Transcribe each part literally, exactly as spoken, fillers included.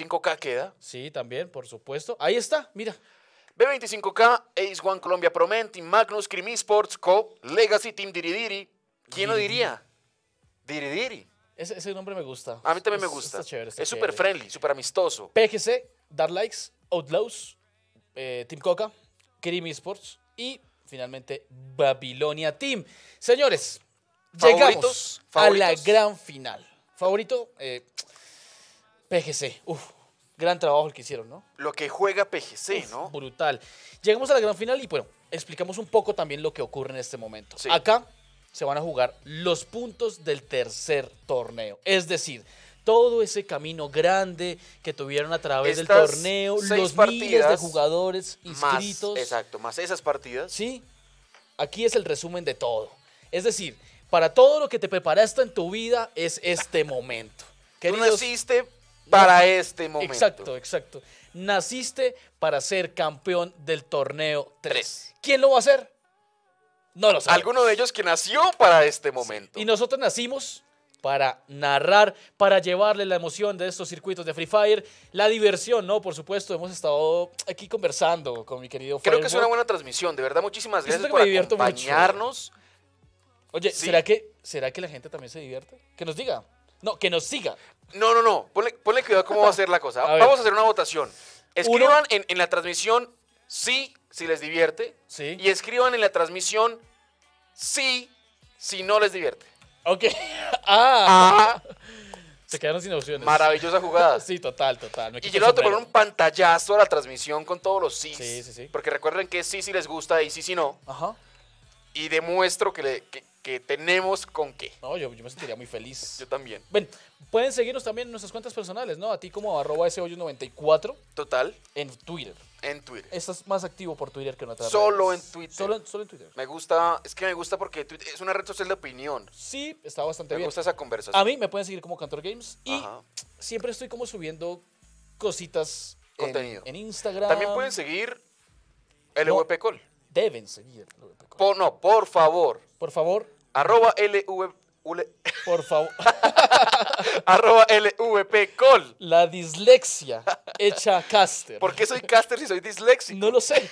B veinticinco K queda. Sí, también, por supuesto. Ahí está, mira. B veinticinco K, Ace One Colombia Promen, Team Magnus, Creamy Sports Co, Legacy, Team Diridiri. ¿Quién lo diría? Diridiri. Ese, ese nombre me gusta. A mí también es, me gusta. Está chévere, está es súper friendly, súper amistoso. P G C, Dark Likes, Outlaws, eh, Team Coca, Creamy Sports y finalmente Babilonia Team. Señores, favoritos, llegamos favoritos. a la gran final. Favorito, eh, P G C. Uf, gran trabajo el que hicieron, ¿no? Lo que juega P G C, Uf, ¿no? Brutal. Llegamos a la gran final y, bueno, explicamos un poco también lo que ocurre en este momento. Sí. Acá se van a jugar los puntos del tercer torneo. Es decir, todo ese camino grande que tuvieron a través Estas del torneo, los miles de jugadores inscritos. Más, exacto, más esas partidas. Sí, aquí es el resumen de todo. Es decir, para todo lo que te preparaste en tu vida es este momento. Queridos, Tú naciste para no, este momento. Exacto, exacto. Naciste para ser campeón del torneo tres. ¿Quién lo va a hacer? No lo sabemos. Alguno de ellos que nació para este momento. Sí. Y nosotros nacimos para narrar, para llevarle la emoción de estos circuitos de Free Fire, la diversión, ¿no? Por supuesto, hemos estado aquí conversando con mi querido Creo Firework. que es una buena transmisión, de verdad, muchísimas gracias por acompañarnos. Mucho. Oye, sí. ¿será, que, ¿será que la gente también se divierte? Que nos diga. No, que nos siga. No, no, no. Ponle, ponle cuidado cómo va a ser la cosa. A Vamos a hacer una votación. Escriban en, en la transmisión sí, si les divierte. Sí. Y escriban en la transmisión sí, si no les divierte. Ok. Ah. ah. Se quedaron sin opciones. Maravillosa jugada. Sí, total, total. Me y yo le voy a tomar un pantallazo a la transmisión con todos los sí. Sí, sí, sí. Porque recuerden que sí, si les gusta y sí, si no. Ajá. Y demuestro que, le, que, que tenemos con qué. No, yo, yo me sentiría muy feliz. Yo también. Ven, pueden seguirnos también en nuestras cuentas personales, ¿no? A ti como arroba ese hoyos noventa y cuatro. Total. En Twitter. En Twitter. Estás más activo por Twitter que en otras redes. Solo en Twitter. Solo en, solo en Twitter. Me gusta, es que me gusta porque Twitter es una red social de opinión. Sí, está bastante me bien. Me gusta esa conversación. A mí me pueden seguir como Cantor Games y Ajá. siempre estoy como subiendo cositas. Contenido. En, en Instagram. También pueden seguir L V P Col. No. Deben seguir L V P Col. Por, no, por favor. Por favor. Arroba L V P. Por favor. Arroba L V P Col. La dislexia hecha caster. ¿Por qué soy caster si soy disléxico? No lo sé.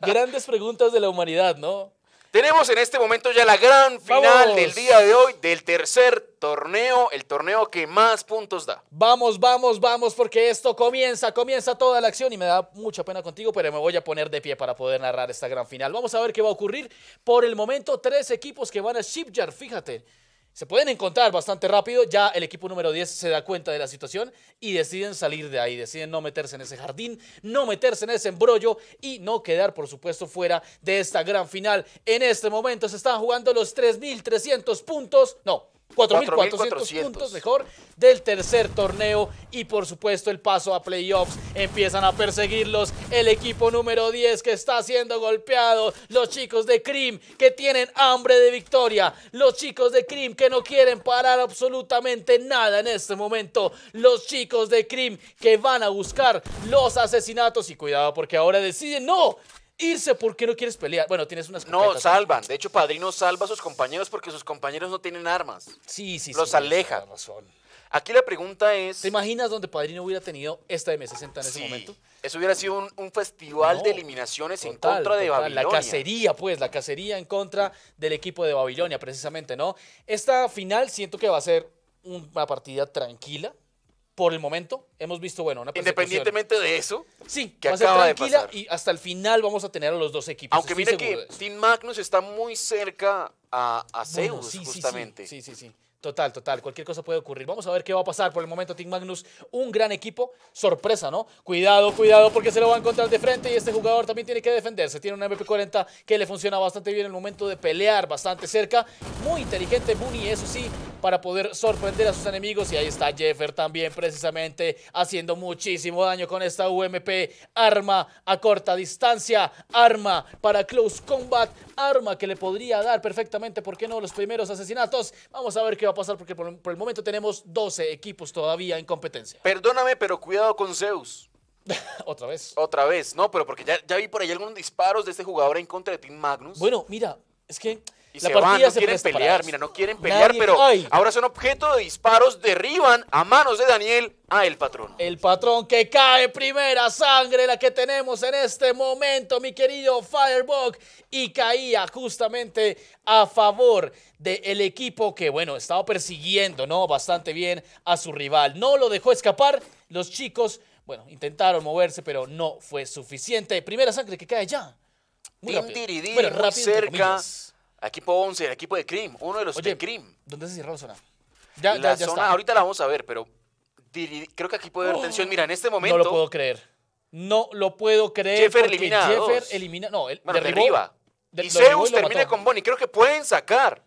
Grandes preguntas de la humanidad, ¿no? Tenemos en este momento ya la gran final vamos. del día de hoy del tercer torneo, el torneo que más puntos da. Vamos, vamos, vamos, porque esto comienza, comienza toda la acción y me da mucha pena contigo, pero me voy a poner de pie para poder narrar esta gran final. Vamos a ver qué va a ocurrir. Por el momento, tres equipos que van a Shipyard, fíjate. Se pueden encontrar bastante rápido, ya el equipo número diez se da cuenta de la situación y deciden salir de ahí, deciden no meterse en ese jardín, no meterse en ese embrollo y no quedar, por supuesto, fuera de esta gran final. En este momento se están jugando los tres mil trescientos puntos, no, cuatro mil cuatrocientos puntos mejor del tercer torneo y, por supuesto, el paso a playoffs. Empiezan a perseguirlos el equipo número diez que está siendo golpeado, los chicos de Crim que tienen hambre de victoria, los chicos de Crim que no quieren parar absolutamente nada en este momento, los chicos de Crim que van a buscar los asesinatos y cuidado porque ahora deciden no irse porque no quieres pelear. Bueno, tienes unas No, salvan. De hecho, Padrino salva a sus compañeros porque sus compañeros no tienen armas. Sí, sí, Los sí, aleja. Tienes razón. Aquí la pregunta es... ¿Te imaginas donde Padrino hubiera tenido esta eme sesenta en sí, ese momento? Eso hubiera sido un, un festival no, de eliminaciones total, en contra de total, Babilonia. La cacería, pues, la cacería en contra del equipo de Babilonia, precisamente, ¿no? Esta final siento que va a ser una partida tranquila. Por el momento, hemos visto, bueno, una persecución. Independientemente de eso, sí, que acaba de pasar. Y hasta el final vamos a tener a los dos equipos. Aunque mire que Team Magnus está muy cerca a, a Zeus, bueno, sí, justamente. Sí, sí, sí, sí. Total, total. Cualquier cosa puede ocurrir. Vamos a ver qué va a pasar. Por el momento, Team Magnus, un gran equipo. Sorpresa, ¿no? Cuidado, cuidado, porque se lo va a encontrar de frente y este jugador también tiene que defenderse. Tiene una M P cuarenta que le funciona bastante bien en el momento de pelear, bastante cerca. Muy inteligente, Muni, eso sí, para poder sorprender a sus enemigos. Y ahí está Jeffer también precisamente haciendo muchísimo daño con esta U M P. Arma a corta distancia, arma para close combat, arma que le podría dar perfectamente, ¿por qué no?, los primeros asesinatos. Vamos a ver qué va a pasar porque por, por el momento tenemos doce equipos todavía en competencia. Perdóname, pero cuidado con Zeus. Otra vez. Otra vez, no, pero porque ya, ya vi por ahí algunos disparos de este jugador en contra de Team Magnus. Bueno, mira, es que... Y la se van, no se quieren pelear, mira, no quieren pelear, Nadie, pero ay. ahora son objeto de disparos, derriban a manos de Daniel a El Patrón. El Patrón que cae, primera sangre la que tenemos en este momento, mi querido Firebug, y caía justamente a favor del equipo que, bueno, estaba persiguiendo, ¿no? Bastante bien a su rival, no lo dejó escapar, los chicos, bueno, intentaron moverse, pero no fue suficiente. Primera sangre que cae ya. Muy Team Diridiri, bueno, rápido, cerca... Equipo once, el equipo de Crim, uno de los Oye, de Crim. ¿Dónde se cierra la zona? Ya, la ya, ya zona, está. ahorita la vamos a ver, pero creo que aquí puede haber oh, tensión. Mira, en este momento... No lo puedo creer. No lo puedo creer. Jeffer elimina Jeffer elimina... No, él bueno, derriba. Y Zeus termina con Bonnie. Creo que pueden sacar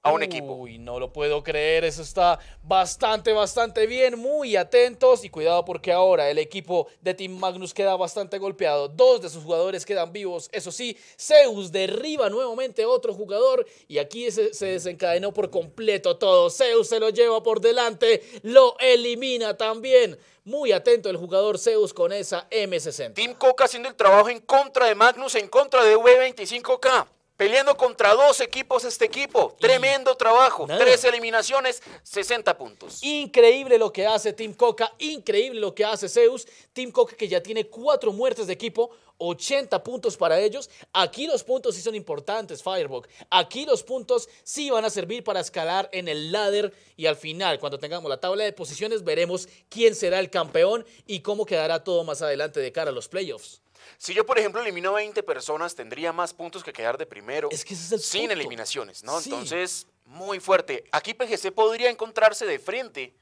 a un Uy, equipo. Uy, no lo puedo creer. Eso está bastante, bastante bien. Muy atentos y cuidado porque ahora el equipo de Team Magnus queda bastante golpeado. Dos de sus jugadores quedan vivos. Eso sí, Zeus derriba nuevamente otro jugador y aquí se, se desencadenó por completo todo. Zeus se lo lleva por delante, lo elimina también. Muy atento el jugador Zeus con esa M sesenta. Team Coca haciendo el trabajo en contra de Magnus, en contra de B veinticinco K. Peleando contra dos equipos este equipo. Tremendo trabajo. Nada. Tres eliminaciones, sesenta puntos. Increíble lo que hace Team Coca. Increíble lo que hace Zeus. Team Coca que ya tiene cuatro muertes de equipo. ochenta puntos para ellos. Aquí los puntos sí son importantes, Firebug. Aquí los puntos sí van a servir para escalar en el ladder. Y al final, cuando tengamos la tabla de posiciones, veremos quién será el campeón y cómo quedará todo más adelante de cara a los playoffs. Si yo, por ejemplo, elimino veinte personas, tendría más puntos que quedar de primero. Es que ese es el sin punto. eliminaciones, ¿no? Sí. Entonces, muy fuerte. Aquí P G C podría encontrarse de frente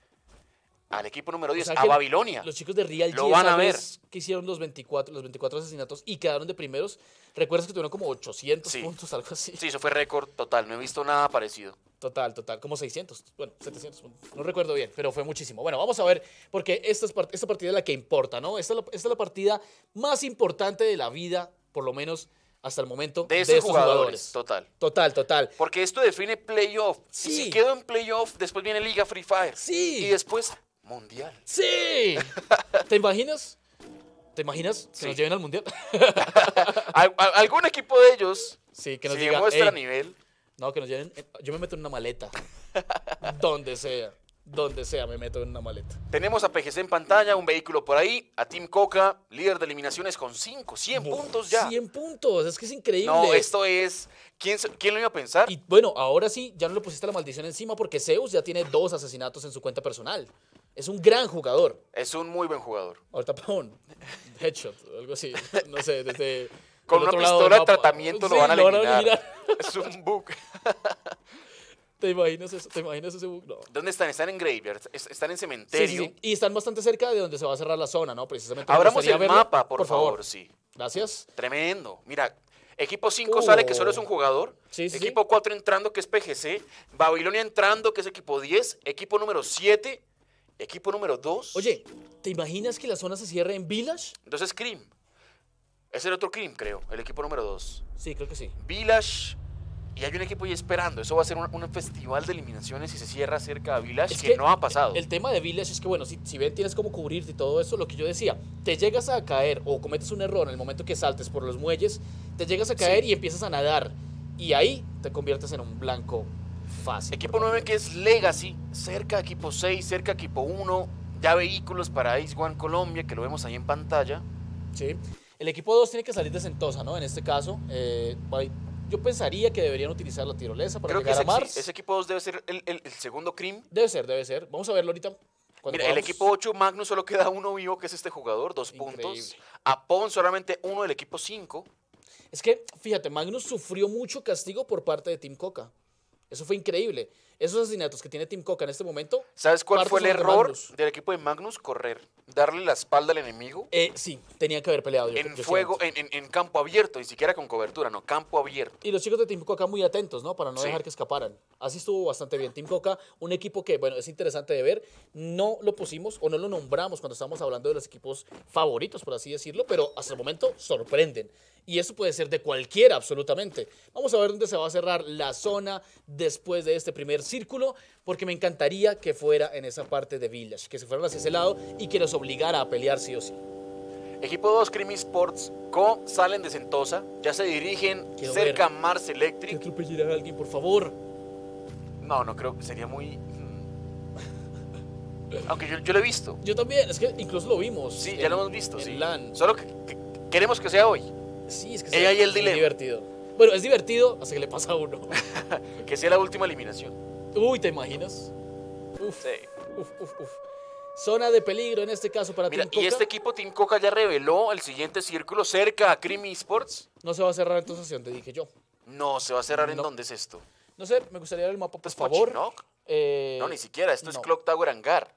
al equipo número diez, o sea, a Babilonia. Los chicos de Real G lo van a ver. Que hicieron los veinticuatro, los veinticuatro asesinatos y quedaron de primeros. ¿Recuerdas que tuvieron como ochocientos sí. puntos, algo así? Sí, eso fue récord total. No he visto nada parecido. Total, total. Como seiscientos. Bueno, setecientos. No recuerdo bien, pero fue muchísimo. Bueno, vamos a ver, porque esta, es part esta partida es la que importa, ¿no? Esta es, la, esta es la partida más importante de la vida, por lo menos hasta el momento, de, de estos jugadores. jugadores. Total. Total, total. Porque esto define playoff. Sí. Si quedo en playoff, después viene Liga Free Fire. Sí. Y después... Mundial. ¡Sí! ¿Te imaginas? ¿Te imaginas que sí. nos lleven al Mundial? Al, algún equipo de ellos sí, que nos diga, muestra nivel. No, que nos lleven. Yo me meto en una maleta. Donde sea. Donde sea me meto en una maleta. Tenemos a P G C en pantalla, un vehículo por ahí. A Team Coca, líder de eliminaciones con cinco, cien Uf, puntos ya. cien puntos, es que es increíble. No, esto es... ¿Quién, ¿Quién lo iba a pensar? Y bueno, ahora sí, ya no le pusiste la maldición encima porque Zeus ya tiene dos asesinatos en su cuenta personal. Es un gran jugador. Es un muy buen jugador. Ahorita pon headshot o algo así. No sé, desde... Con una pistola de tratamiento lo van a eliminar. Es un bug. ¿Te imaginas eso? ¿Te imaginas ese bug? No. ¿Dónde están? Están en graveyard, están en cementerio. Sí, sí, sí. Y están bastante cerca de donde se va a cerrar la zona, ¿no? Precisamente. Abramos el verlo. mapa, por, por favor. favor. Sí. Gracias. Tremendo. Mira, equipo cinco uh. sale, que solo es un jugador. Sí, sí, equipo cuatro sí. entrando, que es P G C. Babilonia entrando, que es equipo diez. Equipo número siete. Equipo número dos. Oye, ¿te imaginas que la zona se cierre en Village? Entonces, Crim. Es el otro Crim, creo. El equipo número dos. Sí, creo que sí. Village. Y hay un equipo ahí esperando. Eso va a ser un, un festival de eliminaciones y se cierra cerca de Village, es que, que no ha pasado. El, el tema de Village es que, bueno, si, si bien tienes cómo cubrirte y todo eso, lo que yo decía, te llegas a caer o cometes un error en el momento que saltes por los muelles, te llegas a caer sí. y empiezas a nadar. Y ahí te conviertes en un blanco fácil. Equipo nueve que es Legacy, cerca equipo seis, cerca equipo uno, ya vehículos para Ace One Colombia, que lo vemos ahí en pantalla. Sí. El equipo dos tiene que salir de Sentosa, ¿no? En este caso, eh, by, yo pensaría que deberían utilizar la tirolesa para Creo llegar que ese, a Mars. Ese equipo dos debe ser el, el, el segundo Crim. Debe ser, debe ser. Vamos a verlo ahorita. Mira, vamos. El equipo ocho, Magnus, solo queda uno vivo, que es este jugador, dos Increíble. puntos. A Pon solamente uno del equipo cinco. Es que, fíjate, Magnus sufrió mucho castigo por parte de Team Coca. Eso fue increíble. Esos asesinatos que tiene Team Coca en este momento... ¿Sabes cuál fue el error de del equipo de Magnus? Correr. Darle la espalda al enemigo. Eh, sí, tenían que haber peleado. Yo, en yo fuego, en, en, en campo abierto, ni siquiera con cobertura, no, campo abierto. Y los chicos de Team Coca muy atentos, ¿no? Para no sí. dejar que escaparan. Así estuvo bastante bien. Team Coca, un equipo que, bueno, es interesante de ver. No lo pusimos o no lo nombramos cuando estábamos hablando de los equipos favoritos, por así decirlo, pero hasta el momento sorprenden. Y eso puede ser de cualquiera, absolutamente. Vamos a ver dónde se va a cerrar la zona después de este primer círculo, porque me encantaría que fuera en esa parte de Village, que se fueran hacia ese lado y que nos obligara a pelear sí o sí. Equipo dos, Creamy Sports Co, salen de Sentosa, ya se dirigen Quiero cerca a Mars Electric. ¿Te atropellará a alguien, por favor? No, no creo, sería muy... Aunque yo, yo lo he visto. Yo también, es que incluso lo vimos. Sí, en, ya lo hemos visto, sí. LAN. Solo que, que queremos que sea hoy. Sí, es que sea, ahí el dilema. Es divertido. Bueno, es divertido hasta que le pasa a uno. Que sea la última eliminación. Uy, ¿te imaginas? Uf, sí. uf, uf, uf. Zona de peligro en este caso para Mira, Team Coca. Y este equipo Team Coca ya reveló el siguiente círculo cerca a Creamy Sports. No se va a cerrar entonces, sesión, te dije yo. No, se va a cerrar no. ¿En dónde es esto? No sé, me gustaría ver el mapa, por, por favor. Eh, no, ni siquiera, esto no. es Clock Tower Hangar.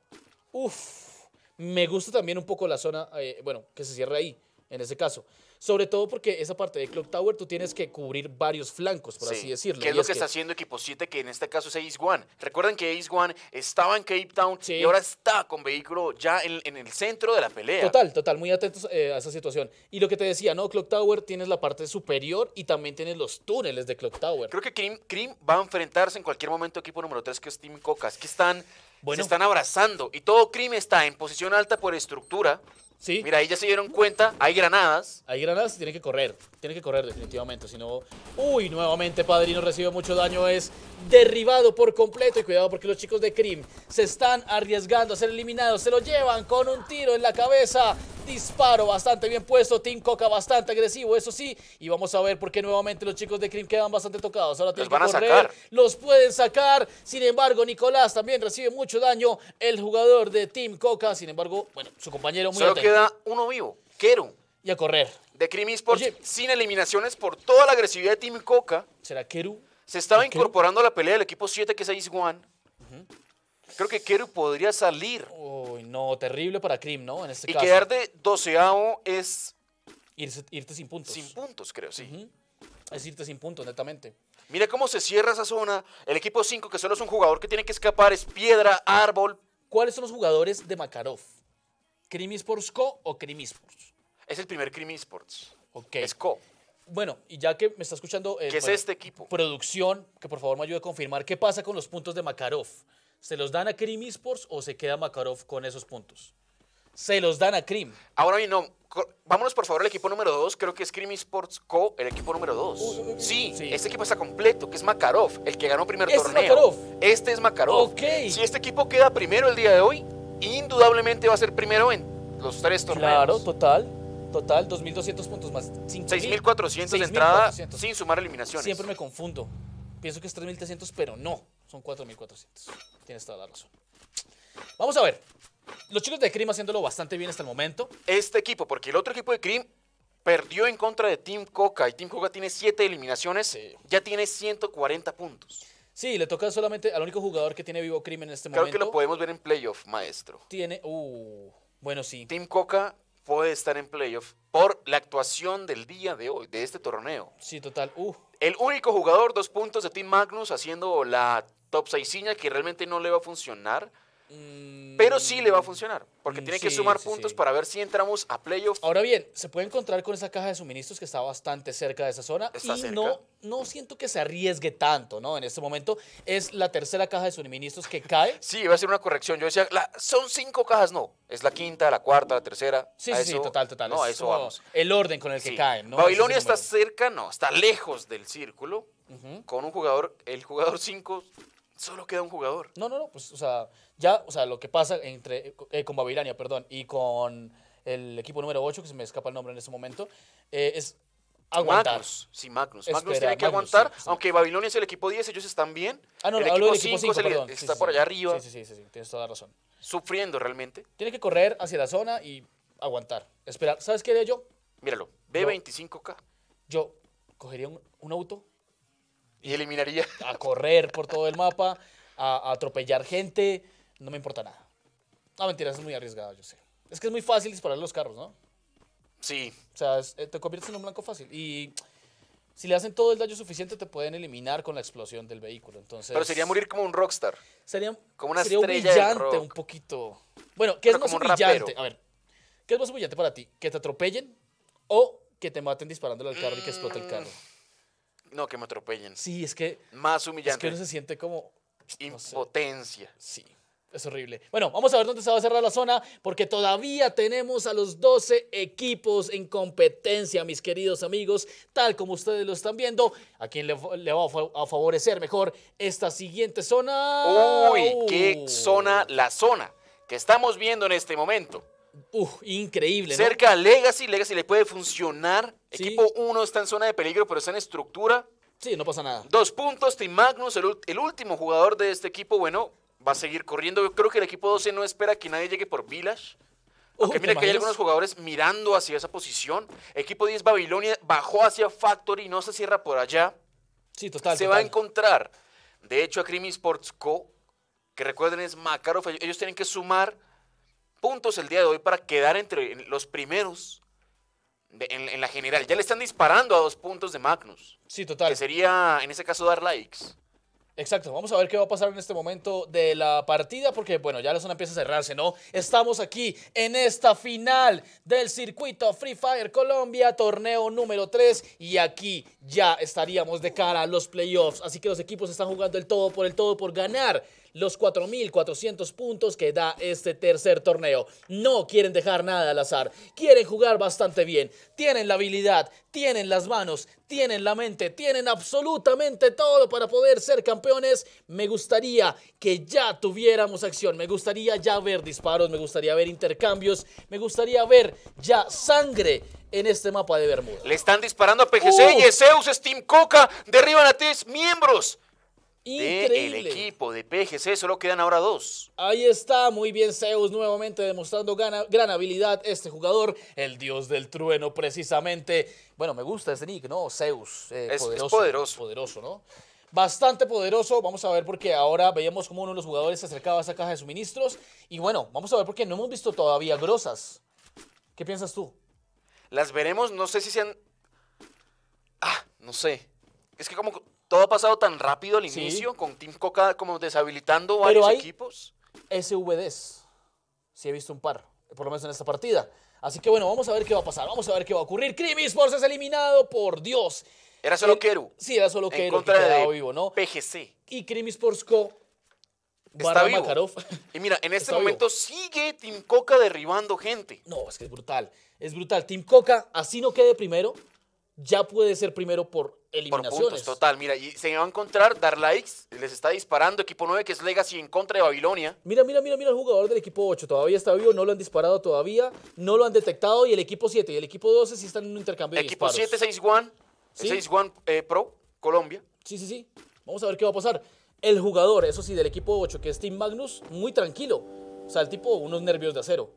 Uf, me gusta también un poco la zona, eh, bueno, que se cierre ahí, en ese caso. Sobre todo porque esa parte de Clock Tower tú tienes que cubrir varios flancos, por sí, así decirlo. Que es lo es que está haciendo Equipo siete, que en este caso es Ace One. Recuerden que Ace One estaba en Cape Town sí. y ahora está con vehículo ya en, en el centro de la pelea. Total, total, muy atentos eh, a esa situación. Y lo que te decía, ¿no? Clock Tower tienes la parte superior y también tienes los túneles de Clock Tower. Creo que Cream, Cream va a enfrentarse en cualquier momento a Equipo número tres, que es Team Coca. Es que están, bueno. se están abrazando y todo Cream está en posición alta por estructura. Sí. Mira, ahí ya se dieron cuenta, hay granadas. Hay granadas y tienen que correr, tienen que correr definitivamente, si no... Uy, nuevamente Padrino recibe mucho daño, es derribado por completo. Y cuidado porque los chicos de Cream se están arriesgando a ser eliminados, se lo llevan con un tiro en la cabeza. Disparo bastante bien puesto, Team Coca bastante agresivo, eso sí. Y vamos a ver por qué nuevamente los chicos de Cream quedan bastante tocados. Ahora tienen que correr, los pueden sacar. Sin embargo, Nicolás también recibe mucho daño, el jugador de Team Coca. Sin embargo, bueno, su compañero muy atento. Queda uno vivo, Kero. Y a correr. De Creamy Sports, Oye, sin eliminaciones por toda la agresividad de Team Coca. ¿Será Keru? Se estaba incorporando Keru? a la pelea del equipo siete, que es Ace One. Uh-huh. Creo que Keru podría salir. Uy, no, terrible para Cream, ¿no? En este y caso. Quedar de doceavo es... Irse, irte sin puntos. Sin puntos, creo, sí. Uh-huh. Es irte sin puntos, netamente. Mira cómo se cierra esa zona. El equipo cinco, que solo es un jugador que tiene que escapar, es piedra, árbol. ¿Cuáles son los jugadores de Makarov? ¿Creamy Sports Co o Creamy Sports? Es el primer Creamy Sports. Ok. Es Co. Bueno, y ya que me está escuchando... Eh, ¿Qué es bueno, este equipo? Producción, que por favor me ayude a confirmar. ¿Qué pasa con los puntos de Makarov? ¿Se los dan a Creamy Sports o se queda Makarov con esos puntos? Se los dan a Cream. Ahora bien, no. Vámonos por favor al equipo número dos. Creo que es Creamy Sports Co, el equipo número dos. Uh, sí, sí, este equipo está completo, que es Makarov, el que ganó primer este torneo. Este es Makarov. Este es Makarov. Ok. Si este equipo queda primero el día de hoy... Indudablemente va a ser primero en los tres torneos. Claro, total, total, dos mil doscientos puntos más. seis mil cuatrocientos de entrada sin sumar eliminaciones. Siempre me confundo. Pienso que es tres mil trescientos, pero no, son cuatro mil cuatrocientos. Tienes toda la razón. Vamos a ver. Los chicos de Cream haciéndolo bastante bien hasta el momento. Este equipo, porque el otro equipo de Cream perdió en contra de Team Coca. Y Team Coca tiene siete eliminaciones, sí. ya tiene ciento cuarenta puntos. Sí, le toca solamente al único jugador que tiene vivo Cream en este momento. Creo que lo podemos ver en playoff, maestro. Tiene, uh, bueno, sí. Team Coca puede estar en playoff por la actuación del día de hoy, de este torneo. Sí, total, uh. El único jugador, dos puntos de Team Magnus, haciendo la top seisiña, que realmente no le va a funcionar, mm. pero sí le va a funcionar, porque mm, tiene sí, que sumar sí, puntos sí. para ver si entramos a playoff. Ahora bien, se puede encontrar con esa caja de suministros que está bastante cerca de esa zona. Está y cerca. no... No siento que se arriesgue tanto, ¿no? En este momento es la tercera caja de suministros que cae. Sí, iba a ser una corrección. Yo decía, la, son cinco cajas, no. Es la quinta, la cuarta, la tercera. Sí, sí, sí, total, total. No, a eso vamos. El orden con el que caen, ¿no? Babilonia está cerca, no, está lejos del círculo. Uh-huh. Con un jugador, el jugador cinco, solo queda un jugador. No, no, no, pues, o sea, ya, o sea, lo que pasa entre, eh, con Babilonia, perdón, y con el equipo número ocho, que se me escapa el nombre en este momento, eh, es... Aguantar. Magnus, sí, Magnus. Espera, Magnus tiene que Magnus, aguantar, sí, sí. aunque Babilonia es el equipo diez, ellos están bien. Ah, no, el no, equipo, equipo cinco, cinco perdón. Está sí, sí, por allá sí, arriba. Sí, sí, sí, sí, tienes toda la razón. Sufriendo realmente. Tiene que correr hacia la zona y aguantar. Esperar, ¿sabes qué haría yo? Míralo, B veinticinco K. Yo cogería un, un auto. Y eliminaría. A correr por todo el mapa, a, a atropellar gente, no me importa nada. No, mentira, es muy arriesgado, yo sé. Es que es muy fácil disparar los carros, ¿no? Sí. O sea, te conviertes en un blanco fácil. Y si le hacen todo el daño suficiente, te pueden eliminar con la explosión del vehículo. Entonces, pero sería morir como un rockstar. Sería, como una sería estrella humillante un poquito. Bueno, ¿qué pero es más humillante? A ver, ¿qué es más humillante para ti? ¿Que te atropellen o que te maten disparándole al carro mm, y que explote el carro? No, que me atropellen. Sí, es que... Más humillante. Es que uno se siente como... Impotencia. No sé. Sí. Es horrible. Bueno, vamos a ver dónde se va a cerrar la zona, porque todavía tenemos a los doce equipos en competencia, mis queridos amigos, tal como ustedes lo están viendo. ¿A quién le, le va a favorecer mejor esta siguiente zona? ¡Uy! Uh. ¡Qué zona la zona que estamos viendo en este momento! ¡Uf! Increíble, ¿no? Cerca a Legacy, Legacy le puede funcionar. ¿Sí? Equipo uno está en zona de peligro, pero está en estructura. Sí, no pasa nada. Dos puntos, Team Magnus, el, el último jugador de este equipo, bueno... va a seguir corriendo. Yo creo que el equipo doce no espera que nadie llegue por Village. Aunque uh, mira que hay algunos jugadores mirando hacia esa posición. Equipo diez, Babilonia, bajó hacia Factory, no se cierra por allá. Sí, total. Se total. va a encontrar, de hecho, a Creamy Sports Co, que recuerden es Makarov. Ellos tienen que sumar puntos el día de hoy para quedar entre los primeros de, en, en la general. Ya le están disparando a dos puntos de Magnus. Sí, total. Que sería, en ese caso, Dark Likes. Exacto, vamos a ver qué va a pasar en este momento de la partida, porque bueno, ya la zona empieza a cerrarse, ¿no? Estamos aquí en esta final del circuito Free Fire Colombia, torneo número tres, y aquí ya estaríamos de cara a los playoffs, así que los equipos están jugando el todo por el todo por ganar los cuatro mil cuatrocientos puntos que da este tercer torneo. No quieren dejar nada al azar, quieren jugar bastante bien, tienen la habilidad, tienen las manos, tienen la mente, tienen absolutamente todo para poder ser campeones. Me gustaría que ya tuviéramos acción, me gustaría ya ver disparos, me gustaría ver intercambios, me gustaría ver ya sangre en este mapa de Bermuda. Le están disparando a P G C uh. y Eseus, es Team Coca, derriban a tres miembros. Increíble. De el equipo de P G C, solo quedan ahora dos. Ahí está, muy bien Zeus, nuevamente demostrando gana, gran habilidad este jugador, el dios del trueno precisamente. Bueno, me gusta este nick, ¿no? Zeus, eh, es, poderoso, es poderoso. Poderoso, ¿no? Bastante poderoso, vamos a ver porque ahora veíamos como uno de los jugadores se acercaba a esa caja de suministros. Y bueno, vamos a ver porque no hemos visto todavía grosas. ¿Qué piensas tú? Las veremos, no sé si sean... Ah, no sé. Es que como... todo ha pasado tan rápido al sí. inicio, con Team Coca como deshabilitando varios Pero hay equipos. S V Ds, sí he visto un par, por lo menos en esta partida. Así que bueno, vamos a ver qué va a pasar, vamos a ver qué va a ocurrir. Creamy Sports es eliminado, por Dios. Era solo el, Keru. Sí, era solo en Keru contra que quedaba de vivo, ¿no? P G C. Y Creamy Sports Co. Está vivo. Makarov. Y mira, en este momento vivo. sigue Team Coca derribando gente. No, es que es brutal, es brutal. Team Coca, así no quede primero, ya puede ser primero por eliminaciones. Por puntos, total. Mira, y se va a encontrar Dark Likes, les está disparando. Equipo nueve, que es Legacy, en contra de Babilonia. Mira, mira, mira, mira el jugador del equipo ocho. Todavía está vivo, no lo han disparado todavía, no lo han detectado. Y el equipo siete y el equipo doce sí están en un intercambio de equipo disparos. Equipo siete, seis uno, seis uno eh, Pro, Colombia. Sí, sí, sí. Vamos a ver qué va a pasar. El jugador, eso sí, del equipo ocho, que es Team Magnus, muy tranquilo. O sea, el tipo, unos nervios de acero.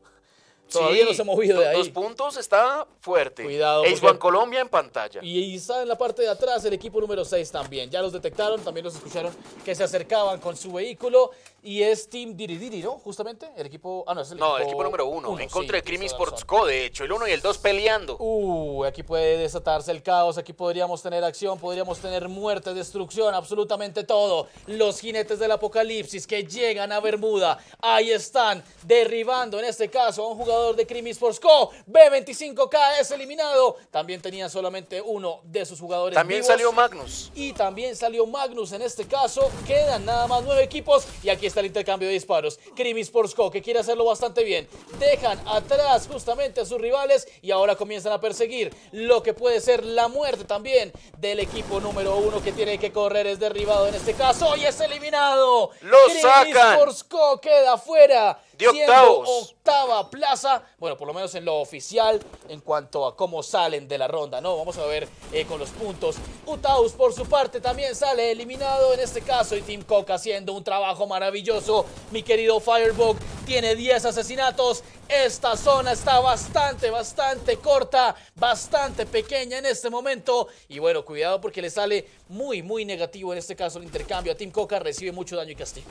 Todavía sí, no se ha movido de ahí. Dos puntos, está fuerte. Cuidado. Ace One Colombia en pantalla. Y está en la parte de atrás el equipo número seis también. Ya los detectaron, también los escucharon que se acercaban con su vehículo. Y es Team Diridiri, ¿no? Justamente, el equipo... Ah, no, es el no, equipo... No, el equipo número uno. uno en contra sí, de Creamy Sports Co, de hecho. El uno y el dos peleando. Uh, aquí puede desatarse el caos. Aquí podríamos tener acción, podríamos tener muerte, destrucción, absolutamente todo. Los jinetes del apocalipsis que llegan a Bermuda. Ahí están, derribando en este caso a un jugador de Creamy Sports Co. B veinticinco K es eliminado. También tenía solamente uno de sus jugadores También vivos. salió Magnus. Y también salió Magnus en este caso. Quedan nada más nueve equipos. Y aquí está el intercambio de disparos. Creamy Sports Co, que quiere hacerlo bastante bien. Dejan atrás justamente a sus rivales. Y ahora comienzan a perseguir lo que puede ser la muerte también del equipo número uno, que tiene que correr. Es derribado en este caso. Y es eliminado. Lo sacan. Creamy Sports Co queda fuera. De octavos. Octava plaza, bueno, por lo menos en lo oficial, en cuanto a cómo salen de la ronda, ¿no? Vamos a ver eh, con los puntos. Utaus, por su parte, también sale eliminado en este caso. Y Team Coca haciendo un trabajo maravilloso. Mi querido Firebug tiene diez asesinatos. Esta zona está bastante, bastante corta, bastante pequeña en este momento. Y bueno, cuidado porque le sale muy, muy negativo en este caso el intercambio. A Team Coca recibe mucho daño y castigo.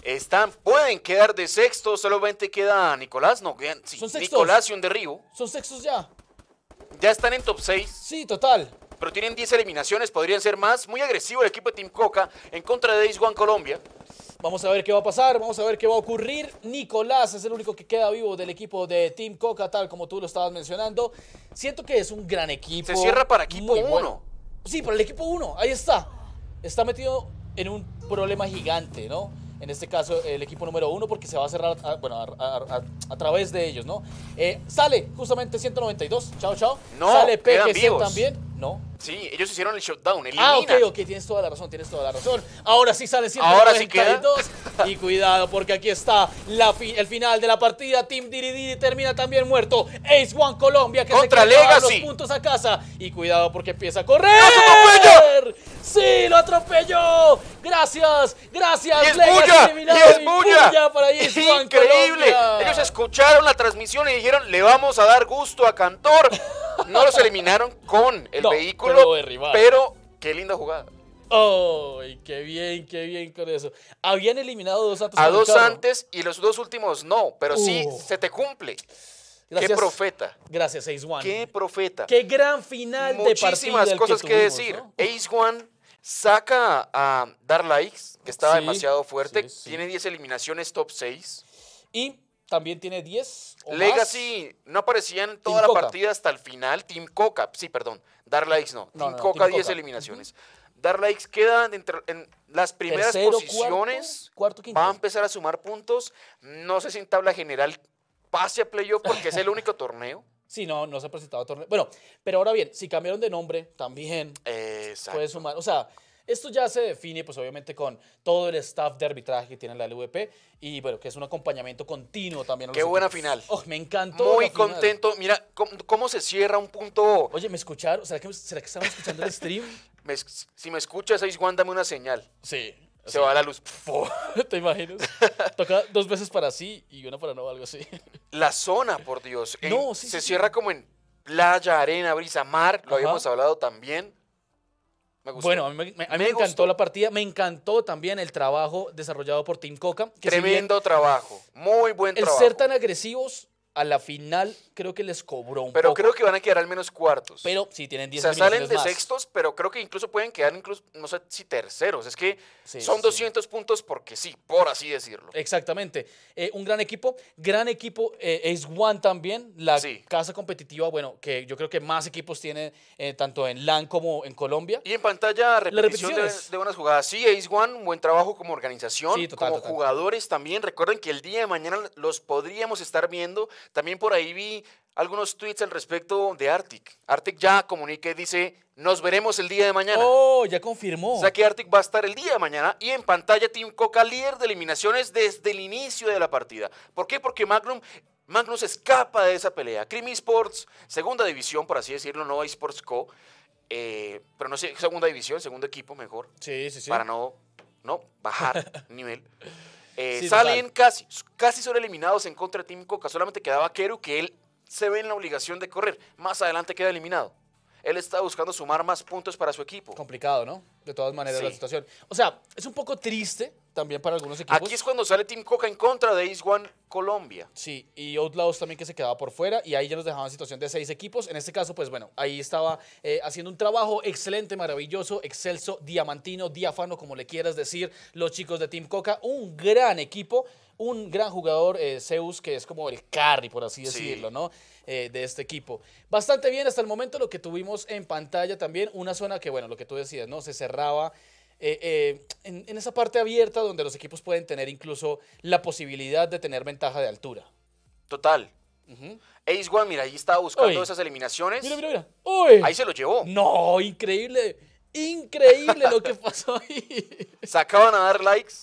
Están, pueden quedar de sexto, solamente queda Nicolás, no, quedan, sí, ¿Son Nicolás y un derribo. Son sextos ya. Ya están en top seis. Sí, total. Pero tienen diez eliminaciones, podrían ser más. Muy agresivo el equipo de Team Coca en contra de Ace One Colombia. Vamos a ver qué va a pasar, vamos a ver qué va a ocurrir. Nicolás es el único que queda vivo del equipo de Team Coca, tal como tú lo estabas mencionando. Siento que es un gran equipo. Se cierra para equipo uno. Bueno. Sí, para el equipo uno, ahí está. Está metido en un problema gigante, ¿no? en este caso el equipo número uno, porque se va a cerrar a, bueno, a, a, a, a través de ellos, ¿no? Eh, sale justamente ciento noventa y dos, chao, chao. No, sale P G C también, ¿no? Sí, ellos hicieron el shutdown, elimina. Ah, ok, ok, tienes toda la razón, tienes toda la razón. Ahora sí sale ciento noventa y dos. Sí, y cuidado, porque aquí está la fi el final de la partida. Team Diridiri termina también muerto. Ace One Colombia, que contra se queda los puntos a casa. Y cuidado, porque empieza a correr. ¡Lo atropelló! ¡Sí, lo atropelló! ¡Gracias! ¡Gracias! ¡Y es Legacy, bulla! ¡Y es bulla! bulla para Ace One ¡Increíble! Colombia. Ellos escucharon la transmisión y dijeron, le vamos a dar gusto a Cantor. No los eliminaron con el no, vehículo, pero, pero qué linda jugada. ¡Ay, oh, qué bien, qué bien con eso! Habían eliminado dos antes. A dos carro. antes y los dos últimos no, pero uh. sí se te cumple. Gracias, ¡qué profeta! Gracias, Ace One. ¡Qué profeta! ¡Qué gran final Muchísimas de partida! Muchísimas cosas que, tuvimos, que decir. ¿No? Ace One saca a Dark Likes, que estaba sí, demasiado fuerte. Sí, sí. Tiene diez eliminaciones top seis. Y... también tiene diez o Legacy más. No aparecían toda Team la Coca. partida hasta el final. Team Coca, sí, perdón. Dark Likes no. no Team no, Coca, diez eliminaciones. Uh -huh. Dark Likes quedan entre, en las primeras Tercero, posiciones. Cuarto, cuarto, quinto. Va a empezar a sumar puntos. No sé si en tabla general pase a playoff porque es el único torneo. Sí, no, no se ha presentado torneo. Bueno, pero ahora bien, si cambiaron de nombre, también Exacto. puede sumar. O sea... esto ya se define, pues obviamente, con todo el staff de arbitraje que tiene la L V P y, bueno, que es un acompañamiento continuo también. Qué buena final. Oh, me encantó. Muy contento. Mira, ¿cómo, cómo se cierra un punto? Oye, ¿me escucharon? ¿Será que, será que estaban escuchando el stream? me, si me escuchas, Ace One, dame una señal. Sí. Se sí. va a la luz. ¿Te imaginas? Toca dos veces para sí y una para no, algo así. La zona, por Dios. En, no, sí, Se sí, cierra sí. como en playa, arena, brisa, mar. Lo Ajá. habíamos hablado también. Bueno, a mí me, a mí me, me encantó la partida, me encantó también el trabajo desarrollado por Team Coca. Que Tremendo si bien, trabajo, muy buen el trabajo. El ser tan agresivos a la final creo que les cobró un pero poco. Pero creo que van a quedar al menos cuartos. Pero si tienen diez eliminaciones más. O sea, salen de más. sextos, pero creo que incluso pueden quedar, incluso no sé si terceros. Es que sí, son sí. doscientos puntos porque sí, por así decirlo. Exactamente. Eh, un gran equipo, gran equipo eh, Ace One también, la sí. casa competitiva, bueno, que yo creo que más equipos tiene eh, tanto en LAN como en Colombia. Y en pantalla, repetición de, de unas jugadas. Sí, Ace One, buen trabajo como organización, sí, total, como total. jugadores también. Recuerden que el día de mañana los podríamos estar viendo. También por ahí vi algunos tweets al respecto de Arctic. Arctic ya comunica y dice, nos veremos el día de mañana. Oh, ya confirmó. O sea que Arctic va a estar el día de mañana y en pantalla Team Coca, líder de eliminaciones desde el inicio de la partida. ¿Por qué? Porque Magnum, Magnus escapa de esa pelea. Creamy Sports, segunda división, por así decirlo, no Esports Co. Eh, pero no sé, segunda división, segundo equipo mejor. Sí, sí, sí. Para no, no bajar nivel. Eh, sí, salen casi, casi son eliminados en contra de Team Coca. Solamente quedaba Keru, que él se ve en la obligación de correr. Más adelante queda eliminado. Él está buscando sumar más puntos para su equipo. Complicado, ¿no? De todas maneras, sí. la situación. O sea, es un poco triste también para algunos equipos. Aquí es cuando sale Team Coca en contra de Ace One Colombia. Sí, y Outlaws también que se quedaba por fuera. Y ahí ya nos dejaban en situación de seis equipos. En este caso, pues bueno, ahí estaba eh, haciendo un trabajo excelente, maravilloso, excelso, diamantino, diáfano, como le quieras decir, los chicos de Team Coca. Un gran equipo. Un gran jugador, eh, Zeus, que es como el carry, por así decirlo, sí. ¿no? Eh, de este equipo. Bastante bien hasta el momento lo que tuvimos en pantalla también. Una zona que, bueno, lo que tú decías, ¿no? Se cerraba eh, eh, en, en esa parte abierta donde los equipos pueden tener incluso la posibilidad de tener ventaja de altura. Total. Uh-huh. Ace One, mira, ahí estaba buscando Uy. esas eliminaciones. Mira, mira, mira. Uy. Ahí se lo llevó. No, increíble. Increíble lo que pasó ahí. Sacaban a dar likes.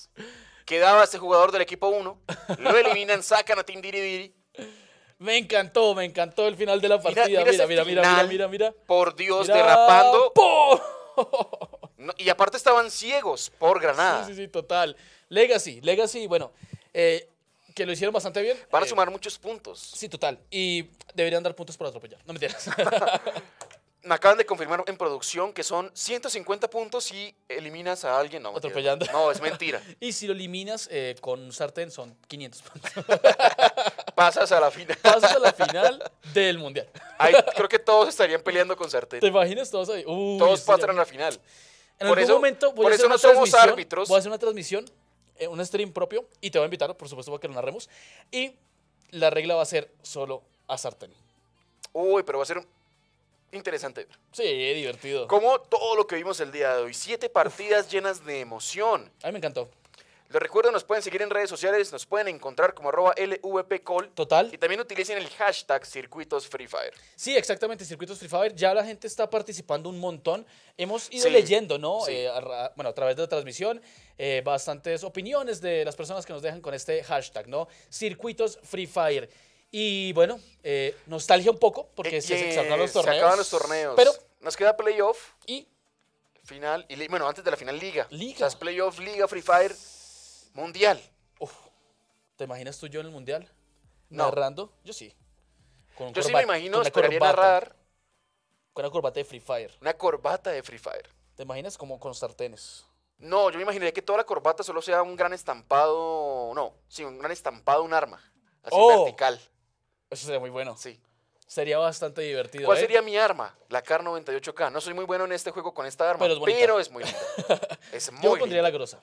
Quedaba este jugador del equipo uno, lo eliminan, sacan a Team Diridiri. Me encantó, me encantó el final de la partida. Mira, mira, mira, mira, final, mira, mira, mira. Por Dios, mira. derrapando. No, y aparte estaban ciegos por granada. Sí, sí, sí, total. Legacy, Legacy, bueno, eh, que lo hicieron bastante bien. Van a eh, sumar muchos puntos. Sí, total. Y deberían dar puntos por atropellar. No me entiendes. Me acaban de confirmar en producción que son ciento cincuenta puntos si eliminas a alguien. No, Atropellando. No, es mentira. Y si lo eliminas eh, con un sartén son quinientos puntos. Pasas a la final. Pasas a la final del mundial. Ay, creo que todos estarían peleando con sartén. ¿Te imaginas todos ahí? Uy, todos pasan a la final. En por algún eso, momento voy por a hacer eso no somos árbitros. Voy a hacer una transmisión, eh, un stream propio, y te voy a invitar, por supuesto, para que lo narremos. Y la regla va a ser solo a sartén. Uy, pero va a ser... un... interesante. Sí, divertido. Como todo lo que vimos el día de hoy. Siete partidas Uf. llenas de emoción. A mí me encantó. Les recuerdo, nos pueden seguir en redes sociales, nos pueden encontrar como arroba L V P Col. Total. Y también utilicen el hashtag Circuitos Free Fire. Sí, exactamente, Circuitos Free Fire. Ya la gente está participando un montón. Hemos ido sí, leyendo, ¿no? Sí. Eh, a, bueno, a través de la transmisión, eh, bastantes opiniones de las personas que nos dejan con este hashtag, ¿no? Circuitos Free Fire. Y bueno, eh, nostalgia un poco, porque eh, se, eh, se acaban los torneos. Se acaban los torneos. Pero nos queda playoff. Y final, y bueno, antes de la final, liga. Liga. O sea, es playoff, liga, Free Fire, mundial. Uf, ¿te imaginas tú yo en el mundial? No. ¿Narrando? Yo sí. Con yo sí me imagino, esperaría narrar. Con una corbata de Free Fire. Una corbata de Free Fire. ¿Te imaginas como con sartenes? No, yo me imaginaría que toda la corbata solo sea un gran estampado. No, sí, un gran estampado, un arma. Así oh, vertical. Eso sería muy bueno. Sí. Sería bastante divertido. ¿Cuál eh? sería mi arma? La K noventa y ocho K. No soy muy bueno en este juego con esta arma, pero es, pero es muy linda. Es muy Yo me pondría linda. La grosa.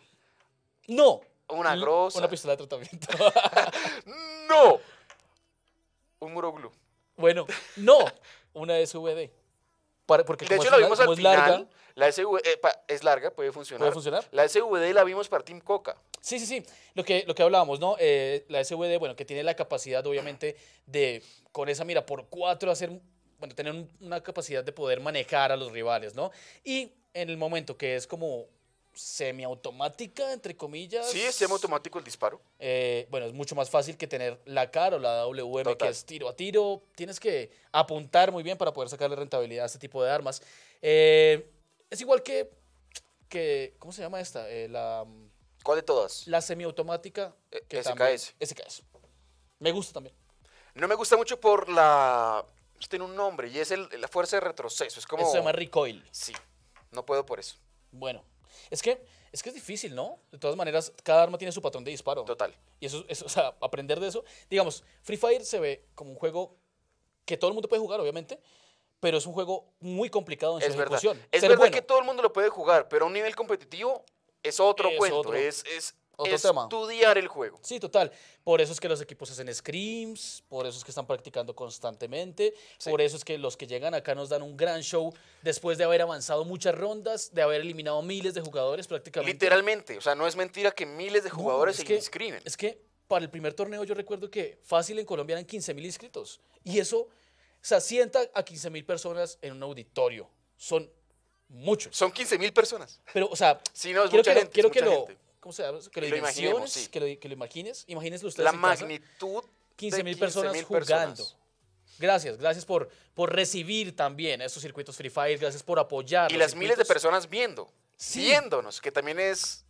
No. Una grosa. Una pistola de tratamiento. No. Un muro glue. Bueno, no. Una S V D. Porque de hecho, la vimos al final. Larga, la S V D eh, es larga, puede funcionar. Puede funcionar. La S V D la vimos para Team Coca. Sí, sí, sí. Lo que, lo que hablábamos, ¿no? Eh, la S V D, bueno, que tiene la capacidad, obviamente, de, con esa mira por cuatro, hacer, bueno, tener un, una capacidad de poder manejar a los rivales, ¿no? Y en el momento que es como semiautomática, entre comillas. Sí, es semiautomático el disparo. Eh, bueno, es mucho más fácil que tener la K o la W M, total, que es tiro a tiro. Tienes que apuntar muy bien para poder sacarle rentabilidad a este tipo de armas. Eh, es igual que, que, ¿cómo se llama esta? Eh, la, ¿Cuál de todas? La semiautomática. Eh, que S K S. También, S K S. Me gusta también. No me gusta mucho por la... Tiene un nombre y es el, la fuerza de retroceso. Es como... Eso se llama recoil. Sí, no puedo por eso. Bueno. Es que, es que es difícil, ¿no? De todas maneras, cada arma tiene su patrón de disparo. Total. Y eso, eso, o sea, aprender de eso. Digamos, Free Fire se ve como un juego que todo el mundo puede jugar, obviamente, pero es un juego muy complicado en es su verdad. ejecución. Es Ser verdad bueno. que todo el mundo lo puede jugar, pero a un nivel competitivo es otro es cuento. Otro. Es, es otro es tema. Estudiar el juego. Sí, total. Por eso es que los equipos hacen scrims, por eso es que están practicando constantemente, sí. por eso es que los que llegan acá nos dan un gran show después de haber avanzado muchas rondas, de haber eliminado miles de jugadores prácticamente. Literalmente, o sea, no es mentira que miles de jugadores no, se que, inscriben. Es que para el primer torneo yo recuerdo que fácil en Colombia eran quince mil inscritos y eso se asienta a quince mil personas en un auditorio. Son muchos. Son quince mil personas. Pero, o sea, sí, no, es quiero mucha que, gente, quiero es que mucha lo... Gente. ¿Cómo se llama? Que lo, lo dimensiones, sí. que, lo, que lo imagines. Imagínense ustedes la en magnitud casa, de quince mil personas jugando. Personas. Gracias, gracias por, por recibir también estos circuitos Free Fire, gracias por apoyar. Y las circuitos. miles de personas viendo, sí. viéndonos, que también es,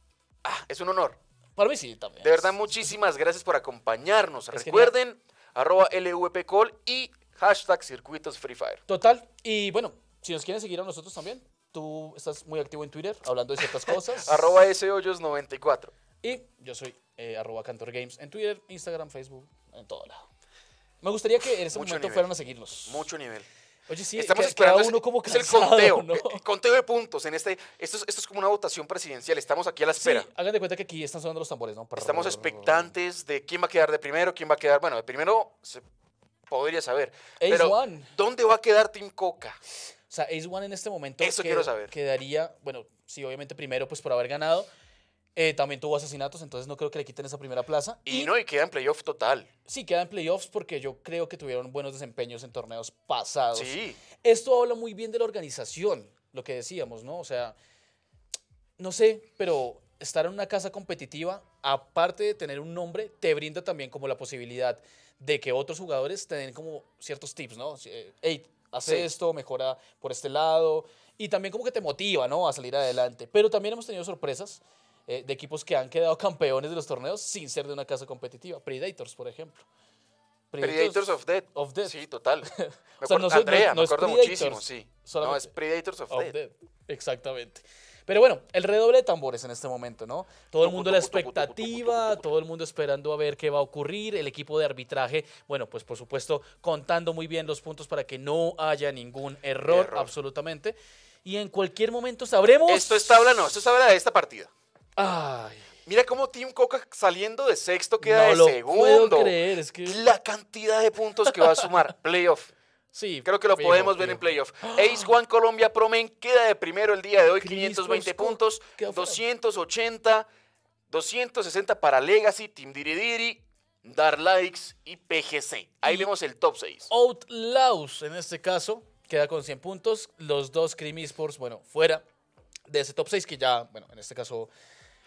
ah, es un honor. Para mí sí, también. De verdad, muchísimas gracias por acompañarnos. Es Recuerden, genial. arroba L V P Col y hashtag circuitos Free Fire. Total, y bueno, si nos quieren seguir a nosotros también. Tú estás muy activo en Twitter, hablando de ciertas cosas. Arroba S hoyos noventa y cuatro. Y yo soy eh, arroba Cantor Games en Twitter, Instagram, Facebook, en todo lado. Me gustaría que en ese Mucho momento nivel. fueran a seguirnos. Mucho nivel. Oye, sí, estamos esperando cada uno es, como cansado, es el conteo, ¿no? El conteo de puntos. En este, esto, es, esto es como una votación presidencial, estamos aquí a la espera. Sí, hagan de cuenta que aquí están sonando los tambores, ¿no? Estamos expectantes de quién va a quedar de primero, quién va a quedar... Bueno, de primero se podría saber. Ace pero One. ¿Dónde va a quedar Team Coca? O sea, Ace One en este momento Eso qued, saber. quedaría, bueno, sí, obviamente primero pues por haber ganado. Eh, también tuvo asesinatos, entonces no creo que le quiten esa primera plaza. Y, y no, y queda en playoff total. Sí, queda en playoffs porque yo creo que tuvieron buenos desempeños en torneos pasados. Sí. Esto habla muy bien de la organización, lo que decíamos, ¿no? O sea, no sé, pero estar en una casa competitiva, aparte de tener un nombre, te brinda también como la posibilidad de que otros jugadores te den como ciertos tips, ¿no? Hey, hace sí. esto, mejora por este lado. Y también como que te motiva, ¿no? A salir adelante. Pero también hemos tenido sorpresas eh, de equipos que han quedado campeones de los torneos sin ser de una casa competitiva. Predators, por ejemplo. Predators, Predators of, Dead. of Dead. Sí, total. Me o sea, no soy, Andrea, no, no me acuerdo muchísimo, sí. No, es Predators of, of Dead. Dead. Exactamente. Pero bueno, el redoble de tambores en este momento, ¿no? Todo el mundo en la expectativa, todo el mundo esperando a ver qué va a ocurrir, el equipo de arbitraje, bueno, pues por supuesto, contando muy bien los puntos para que no haya ningún error, error. absolutamente. Y en cualquier momento sabremos... Esto es tabla, no, esto es tabla de esta partida. Ay... Mira cómo Team Coca saliendo de sexto queda no de segundo. No lo puedo creer, es que... La cantidad de puntos que va a sumar, playoff. Sí, creo que lo podemos ver en playoff. Ace One Colombia Promen queda de primero el día de hoy, quinientos veinte puntos, doscientos ochenta, doscientos sesenta para Legacy, Team Diridiri, Dark Likes y P G C. Ahí y vemos el top seis. Outlaws, en este caso, queda con cien puntos. Los dos Creamy Sports, bueno, fuera de ese top seis que ya, bueno, en este caso...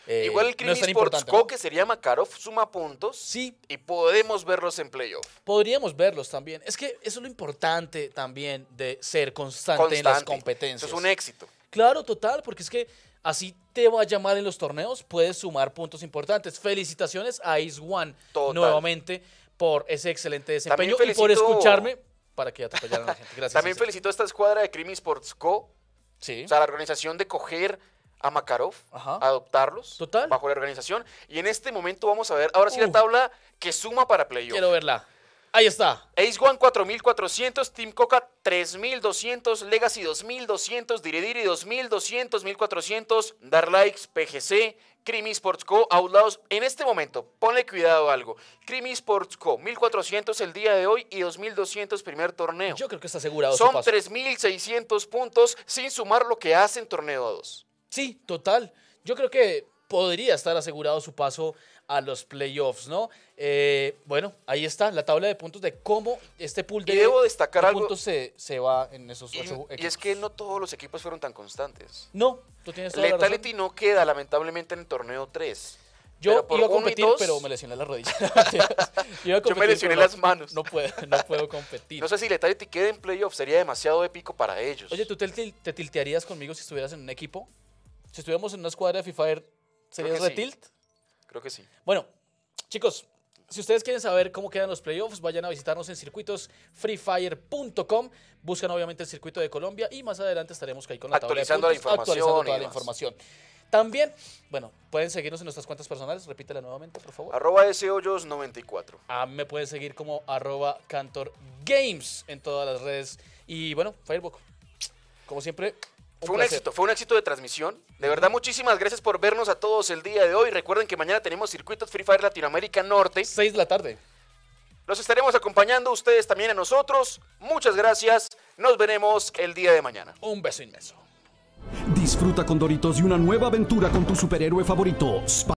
Eh, Igual el Creamy no Sports Co, ¿no? que sería Makarov, suma puntos. Sí. Y podemos verlos en playoff. Podríamos verlos también. Es que eso es lo importante también de ser constante, constante. en las competencias. Eso es un éxito. Claro, total, porque es que así te va a llamar en los torneos, puedes sumar puntos importantes. Felicitaciones a Ace One total. nuevamente por ese excelente desempeño felicito... y por escucharme para que atropellaran a la gente. Gracias. También felicito a esta escuadra de Creamy Sports Co. Sí. O sea, la organización de coger a Makarov, Ajá. adoptarlos Total. bajo la organización. Y en este momento vamos a ver, ahora sí uh, la tabla que suma para playoff. Quiero verla. Ahí está. Ace One cuatro mil cuatrocientos, Team Coca tres mil doscientos, Legacy dos mil doscientos, Diridiri dos mil doscientos, mil cuatrocientos, Dark Likes, P G C, Creamy Sports Co, Outlaws. En este momento, ponle cuidado a algo. Creamy Sports Co, mil cuatrocientos el día de hoy y dos mil doscientos primer torneo. Yo creo que está asegurado. Son tres mil seiscientos puntos sin sumar lo que hacen torneo a dos. Sí, total. Yo creo que podría estar asegurado su paso a los playoffs, ¿no? Eh, bueno, ahí está la tabla de puntos de cómo este pool de, y debo destacar de algo. puntos se, se va en esos y, ocho equipos. Y es que no todos los equipos fueron tan constantes. No, tú tienes toda Letality la Letality no queda, lamentablemente, en el torneo tres. Yo iba a competir, dos, pero me lesioné las rodillas. Yo, yo me lesioné las manos. No puedo, no puedo competir. No sé si Letality queda en playoffs, sería demasiado épico para ellos. Oye, ¿tú te, te tiltearías conmigo si estuvieras en un equipo? Si estuviéramos en una escuadra de Free Fire, ¿sería retilt? Sí. Creo que sí. Bueno, chicos, si ustedes quieren saber cómo quedan los playoffs, vayan a visitarnos en circuitos free fire punto com. Buscan obviamente el circuito de Colombia y más adelante estaremos ahí con la tabla de puntos, actualizando toda la información. También, bueno, pueden seguirnos en nuestras cuentas personales. Repítela nuevamente, por favor. Arroba S hoyos noventa y cuatro. Ah, me pueden seguir como arroba Cantor Games en todas las redes. Y bueno, Firebook, como siempre... Un fue un placer. éxito, fue un éxito de transmisión. De verdad, muchísimas gracias por vernos a todos el día de hoy. Recuerden que mañana tenemos Circuitos Free Fire Latinoamérica Norte. seis de la tarde. Los estaremos acompañando ustedes también a nosotros. Muchas gracias. Nos veremos el día de mañana. Un beso inmenso. Disfruta con Doritos y una nueva aventura con tu superhéroe favorito.